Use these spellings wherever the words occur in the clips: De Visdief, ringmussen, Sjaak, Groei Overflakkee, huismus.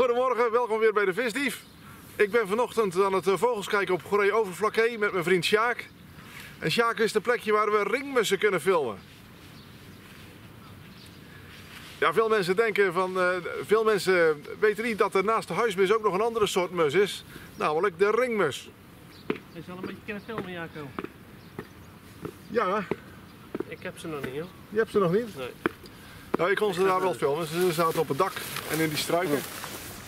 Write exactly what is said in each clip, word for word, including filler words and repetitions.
Goedemorgen, welkom weer bij De Visdief. Ik ben vanochtend aan het vogels kijken op Groei Overflakkee met mijn vriend Sjaak. En Sjaak is de plekje waar we ringmussen kunnen filmen. Ja, veel mensen denken van, uh, veel mensen weten niet dat er naast de huismus ook nog een andere soort mus is. Namelijk de ringmus. Je zal een beetje kunnen filmen, Jaco. Ja. Ik heb ze nog niet, hoor. Je hebt ze nog niet? Nee. Nou, ik kon ze daar wel filmen. Ze zaten op het dak en in die struiken. Ja.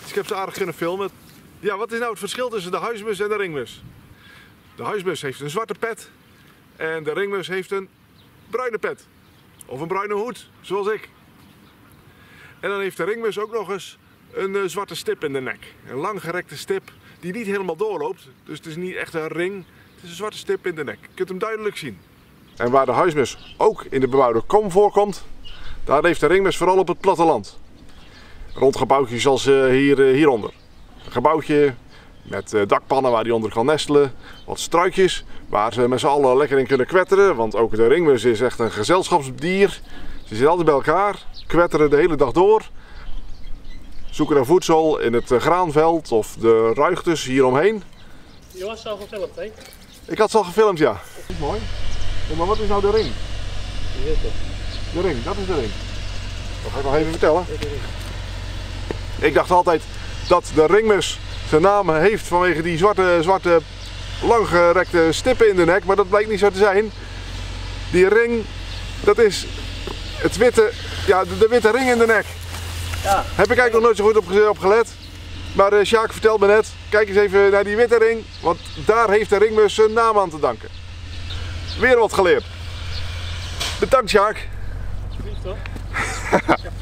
Dus ik heb ze aardig kunnen filmen. Ja, wat is nou het verschil tussen de huismus en de ringmus? De huismus heeft een zwarte pet en de ringmus heeft een bruine pet. Of een bruine hoed, zoals ik. En dan heeft de ringmus ook nog eens een uh, zwarte stip in de nek. Een langgerekte stip die niet helemaal doorloopt. Dus het is niet echt een ring, het is een zwarte stip in de nek. Je kunt hem duidelijk zien. En waar de huismus ook in de bebouwde kom voorkomt, daar leeft de ringmus vooral op het platteland. Rond gebouwtjes als uh, hier, uh, hieronder. Een gebouwtje met uh, dakpannen waar die onder kan nestelen. Wat struikjes waar ze met z'n allen lekker in kunnen kwetteren. Want ook de ringmus is echt een gezelschapsdier. Ze zitten altijd bij elkaar, kwetteren de hele dag door. Zoeken naar voedsel in het uh, graanveld of de ruigtes hieromheen. Je was al gefilmd, hè? Ik had ze al gefilmd, ja. Dat is mooi. Ja, maar wat is nou de ring? Hier is het. De ring, dat is de ring. Dat ga ik nog even vertellen. Ik dacht altijd dat de ringmus zijn naam heeft vanwege die zwarte, zwarte langgerekte stippen in de nek, maar dat blijkt niet zo te zijn. Die ring, dat is het witte, ja, de, de witte ring in de nek. Ja. Heb ik eigenlijk nog nooit zo goed op, op gelet. Maar uh, Sjaak vertelde me net, kijk eens even naar die witte ring, want daar heeft de ringmus zijn naam aan te danken. Weer wat geleerd. Bedankt, Sjaak. Lief, toch?